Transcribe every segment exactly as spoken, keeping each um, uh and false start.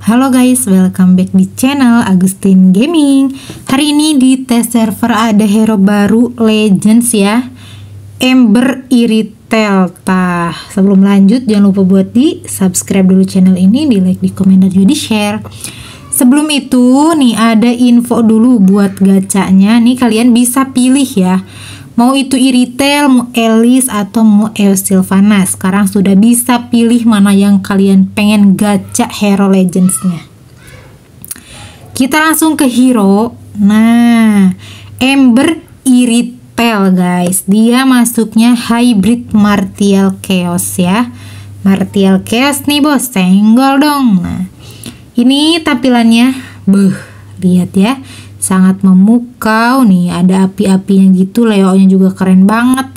Halo guys, welcome back di channel Agustin Gaming. Hari ini di test server ada hero baru Legends ya, Ember Irithel. Tah, sebelum lanjut jangan lupa buat di subscribe dulu channel ini, di like, di komen, dan juga di share. Sebelum itu nih ada info dulu buat gacanya. Nih kalian bisa pilih ya, mau itu Irithel, mau Elise, atau mau El Sylvana. Sekarang sudah bisa pilih mana yang kalian pengen gacha hero Legends-nya. Kita langsung ke hero. Nah, Ember Irithel guys, dia masuknya hybrid Martial Chaos ya. Martial Chaos nih bos, senggol dong. Nah, ini tampilannya, beuh, lihat ya, sangat memukau nih, ada api-apinya gitu, layoutnya juga keren banget.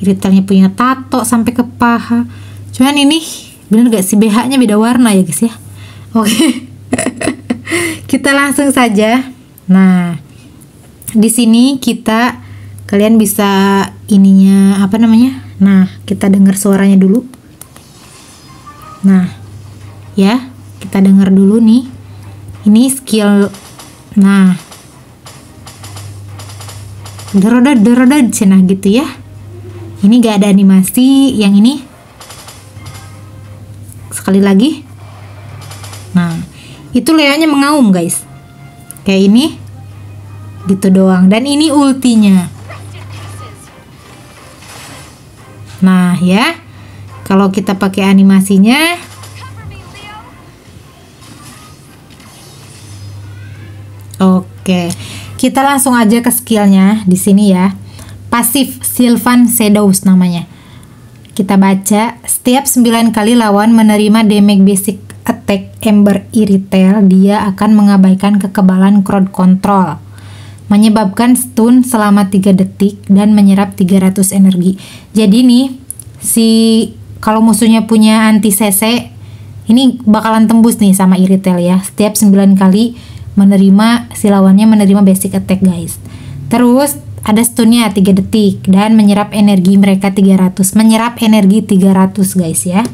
Iritelnya punya tato sampai ke paha. Cuman ini bener gak sih, B H-nya beda warna ya guys ya. Oke, okay. Kita langsung saja. Nah, di sini kita kalian bisa ininya apa namanya? Nah, kita dengar suaranya dulu. Nah, ya kita dengar dulu nih. Ini skill. Nah. Deroda deroda cenah gitu ya. Ini gak ada animasi. Yang ini sekali lagi. Nah, itu leonya mengaum guys, kayak ini gitu doang. Dan ini ultinya. Nah ya, kalau kita pakai animasinya, oke, kita langsung aja ke skillnya di sini ya. Pasif Silvan Shadows namanya. Kita baca, setiap sembilan kali lawan menerima damage basic attack Ember Irithel, dia akan mengabaikan kekebalan crowd control, menyebabkan stun selama tiga detik dan menyerap tiga ratus energi. Jadi nih, si kalau musuhnya punya anti C C, ini bakalan tembus nih sama Irithel ya. Setiap sembilan kali menerima si lawannya menerima basic attack guys. Terus ada stunnya tiga detik dan menyerap energi mereka tiga ratus, menyerap energi tiga ratus guys ya.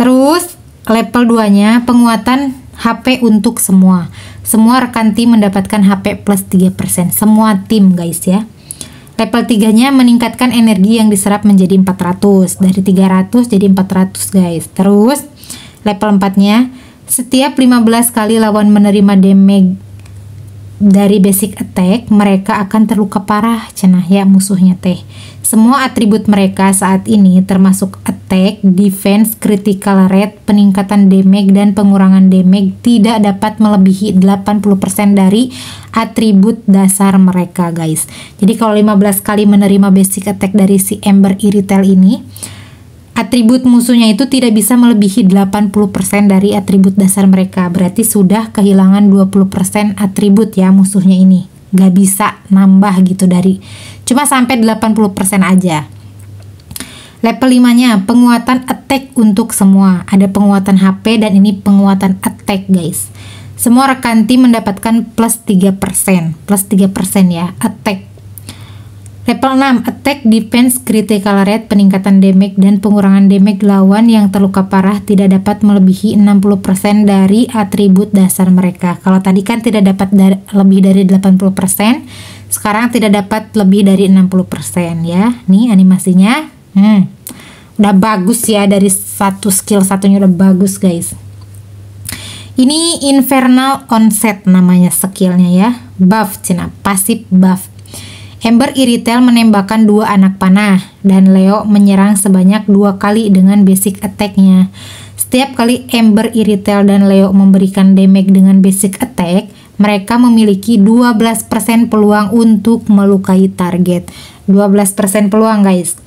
Terus level dua-nya penguatan H P untuk semua. Semua rekan tim mendapatkan H P plus tiga persen, semua tim guys ya. Level tiga-nya meningkatkan energi yang diserap menjadi empat ratus, dari tiga ratus jadi empat ratus guys. Terus level empat-nya setiap lima belas kali lawan menerima damage dari basic attack, mereka akan terluka parah cenah ya musuhnya teh. Semua atribut mereka saat ini termasuk attack, defense, critical rate, peningkatan damage, dan pengurangan damage tidak dapat melebihi delapan puluh persen dari atribut dasar mereka guys. Jadi kalau lima belas kali menerima basic attack dari si Ember Irithel ini, atribut musuhnya itu tidak bisa melebihi delapan puluh persen dari atribut dasar mereka. Berarti sudah kehilangan dua puluh persen atribut ya musuhnya ini. Gak bisa nambah gitu dari, cuma sampai delapan puluh persen aja. Level lima-nya penguatan attack untuk semua. Ada penguatan H P dan ini penguatan attack guys. Semua rekan tim mendapatkan plus tiga persen, plus tiga persen ya attack. Level enam, attack, defense, critical rate, peningkatan damage, dan pengurangan damage lawan yang terluka parah tidak dapat melebihi enam puluh persen dari atribut dasar mereka. Kalau tadi kan tidak dapat dari, lebih dari delapan puluh persen, sekarang tidak dapat lebih dari enam puluh persen ya. Nih animasinya, hmm, udah bagus ya, dari satu skill satunya udah bagus guys. Ini Infernal Onset namanya skillnya ya, buff cina, pasif buff. Ember Irithel menembakkan dua anak panah dan Leo menyerang sebanyak dua kali dengan basic attack-nya. Setiap kali Ember Irithel dan Leo memberikan damage dengan basic attack, mereka memiliki dua belas persen peluang untuk melukai target. dua belas persen peluang guys.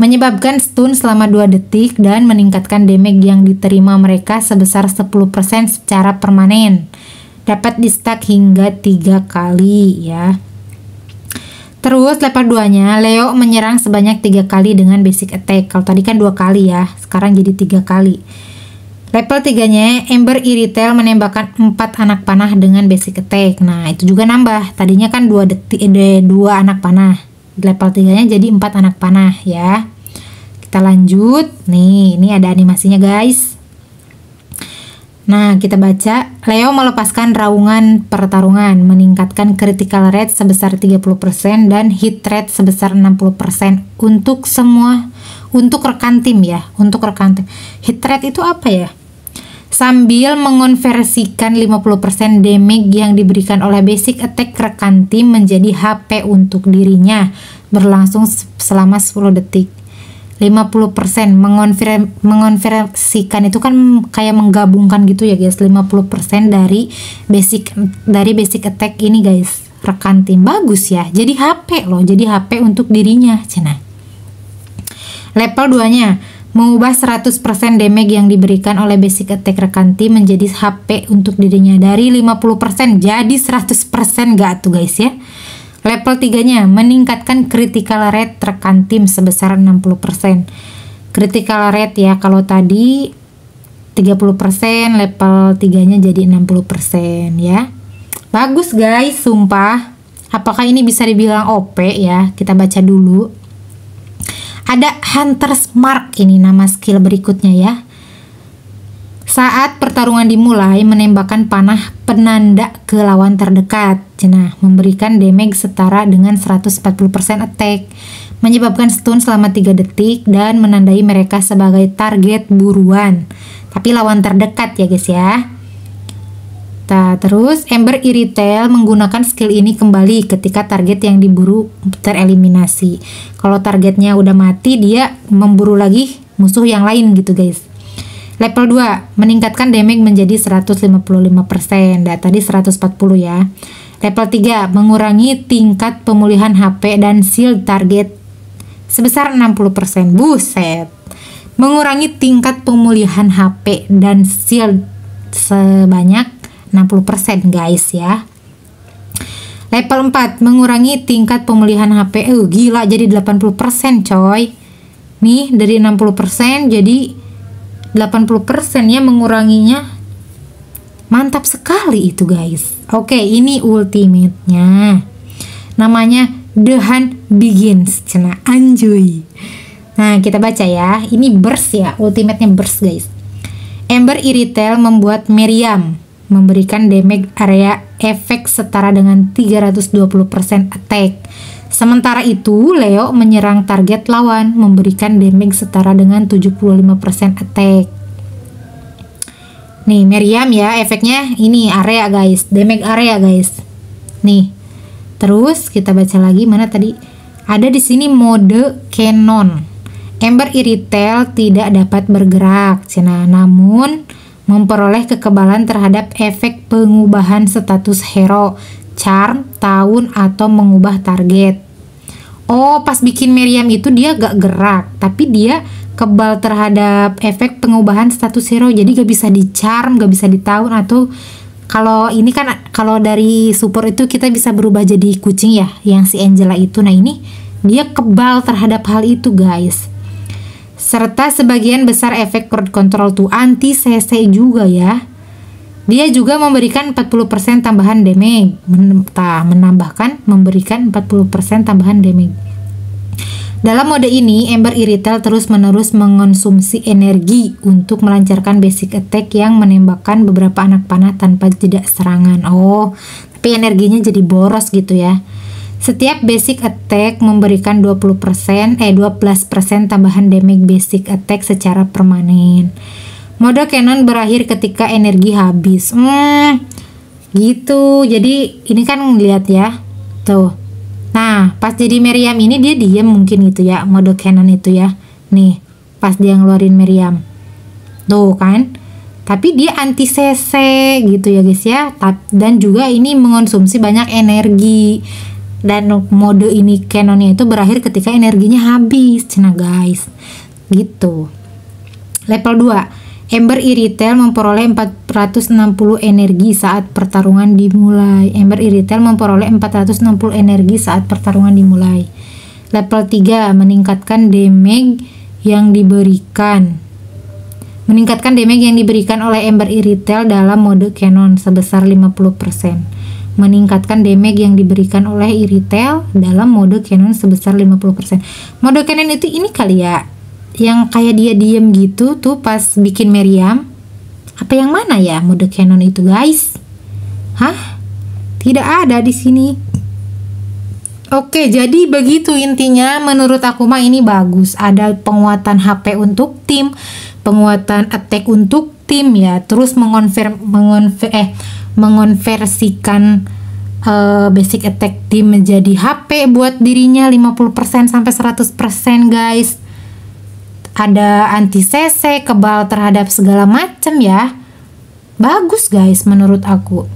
Menyebabkan stun selama dua detik dan meningkatkan damage yang diterima mereka sebesar sepuluh persen secara permanen. Dapat di-stack hingga tiga kali ya. Terus level dua-nya Leo menyerang sebanyak tiga kali dengan basic attack. Kalau tadi kan dua kali ya, sekarang jadi tiga kali. Level tiga-nya Ember Irithel menembakkan empat anak panah dengan basic attack. Nah, itu juga nambah. Tadinya kan dua detik eh, dua anak panah. Level tiga-nya jadi empat anak panah ya. Kita lanjut. Nih, ini ada animasinya guys. Nah, kita baca, Leo melepaskan raungan pertarungan, meningkatkan critical rate sebesar tiga puluh persen dan hit rate sebesar enam puluh persen untuk semua, untuk rekan tim ya, untuk rekan tim. Hit rate itu apa ya? Sambil mengonversikan lima puluh persen damage yang diberikan oleh basic attack rekan tim menjadi H P untuk dirinya, berlangsung selama sepuluh detik. lima puluh persen mengonver mengonversikan itu kan kayak menggabungkan gitu ya guys, lima puluh persen dari basic dari basic attack ini guys, rekan tim. Bagus ya, jadi H P loh, jadi H P untuk dirinya. Cina level dua nya mengubah seratus persen damage yang diberikan oleh basic attack rekan tim menjadi H P untuk dirinya, dari lima puluh persen jadi seratus persen, gak tuh guys ya. Level tiga-nya meningkatkan critical rate rekan tim sebesar enam puluh persen. Critical rate ya, kalau tadi tiga puluh persen, level tiga-nya jadi enam puluh persen ya. Bagus guys, sumpah. Apakah ini bisa dibilang O P ya? Kita baca dulu. Ada Hunter's Mark, ini nama skill berikutnya ya. Saat pertarungan dimulai, menembakkan panah penanda ke lawan terdekat. Nah, memberikan damage setara dengan seratus empat puluh persen attack, menyebabkan stun selama tiga detik dan menandai mereka sebagai target buruan. Tapi lawan terdekat ya guys ya. Nah, terus Ember Irithel menggunakan skill ini kembali ketika target yang diburu tereliminasi. Kalau targetnya udah mati, dia memburu lagi musuh yang lain gitu guys. Level dua, meningkatkan damage menjadi seratus lima puluh lima persen, dan tadi seratus empat puluh ya. Level tiga, mengurangi tingkat pemulihan H P dan shield target sebesar enam puluh persen. Buset. Mengurangi tingkat pemulihan H P dan shield sebanyak enam puluh persen, guys ya. Level empat, mengurangi tingkat pemulihan H P. Uh, gila, jadi delapan puluh persen, coy. Nih, dari enam puluh persen jadi delapan puluh persen ya menguranginya. Mantap sekali itu guys. Oke, ini ultimate-nya. Namanya The Hunt Begins. Cena anjuy. Nah, kita baca ya. Ini burst ya, ultimate-nya burst guys. Ember Irithel membuat Miriam memberikan damage area efek setara dengan tiga ratus dua puluh persen attack. Sementara itu, Leo menyerang target lawan, memberikan damage setara dengan tujuh puluh lima persen attack. Nih, Miriam ya, efeknya ini area guys, damage area guys. Nih, terus kita baca lagi, mana tadi? Ada di sini mode Canon. Ember Irithel tidak dapat bergerak, cina, namun memperoleh kekebalan terhadap efek pengubahan status hero, charm, tahun, atau mengubah target. Oh, pas bikin Miriam itu dia gak gerak, tapi dia kebal terhadap efek pengubahan status hero, jadi gak bisa di charm, gak bisa di tahun, atau kalau ini kan kalau dari support itu kita bisa berubah jadi kucing ya, yang si Angela itu. Nah, ini dia kebal terhadap hal itu guys. Serta sebagian besar efek crowd control tuh anti C C juga ya. Dia juga memberikan empat puluh persen tambahan damage, menambahkan memberikan empat puluh persen tambahan damage. Dalam mode ini, Ember Irithel terus-menerus mengonsumsi energi untuk melancarkan basic attack yang menembakkan beberapa anak panah tanpa jeda serangan. Oh, tapi energinya jadi boros gitu ya. Setiap basic attack memberikan dua puluh persen eh dua belas persen tambahan damage basic attack secara permanen. Mode Canon berakhir ketika energi habis. Hmm, gitu. Jadi ini kan ngeliat ya. Tuh. Nah, pas jadi Miriam ini dia diam mungkin gitu ya. Mode Canon itu ya. Nih, pas dia ngeluarin Miriam. Tuh kan. Tapi dia anti C C gitu ya guys ya. Dan juga ini mengonsumsi banyak energi. Dan mode ini Canonnya itu berakhir ketika energinya habis. Cina guys. Gitu. Level dua. Ember Irithel memperoleh empat ratus enam puluh energi saat pertarungan dimulai. Ember Irithel memperoleh empat ratus enam puluh energi saat pertarungan dimulai. Level tiga, meningkatkan damage yang diberikan. Meningkatkan damage yang diberikan oleh Ember Irithel dalam mode Canon sebesar lima puluh persen. Meningkatkan damage yang diberikan oleh Irithel dalam mode Canon sebesar lima puluh persen. Mode Canon itu ini kali ya, yang kayak dia diem gitu tuh pas bikin Miriam. Apa yang mana ya mode canon itu, guys? Hah? Tidak ada di sini. Oke, jadi begitu intinya. Menurut aku mah ini bagus. Ada penguatan H P untuk tim, penguatan attack untuk tim ya. Terus mengonver, mengonver, eh, mengonversikan uh, basic attack tim menjadi H P buat dirinya lima puluh persen sampai seratus persen, guys. Ada anti C C, kebal terhadap segala macam ya. Bagus, guys, menurut aku.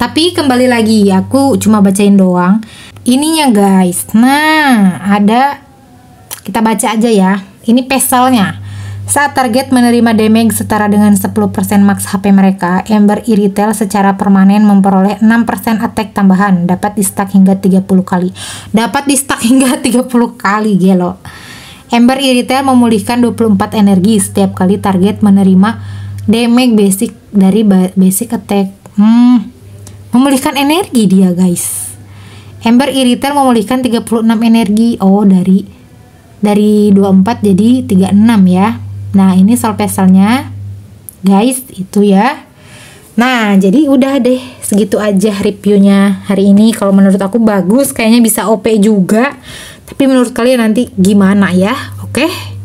Tapi kembali lagi, aku cuma bacain doang ininya, guys. Nah, ada, kita baca aja ya. Ini pesalnya. Saat target menerima damage setara dengan sepuluh persen max H P mereka, Ember Irithel secara permanen memperoleh enam persen attack tambahan. Dapat di-stack hingga tiga puluh kali. Dapat di-stack hingga tiga puluh kali, gelo. Ember Irithel memulihkan dua puluh empat energi setiap kali target menerima damage basic dari basic attack. Hmm, memulihkan energi dia, guys. Ember Irithel memulihkan tiga puluh enam energi. Oh, dari dari dua puluh empat jadi tiga puluh enam ya. Nah, ini soal pesalnya, guys, itu ya. Nah, jadi udah deh, segitu aja reviewnya hari ini. Kalau menurut aku bagus, kayaknya bisa O P juga. Tapi menurut kalian nanti gimana ya? Oke.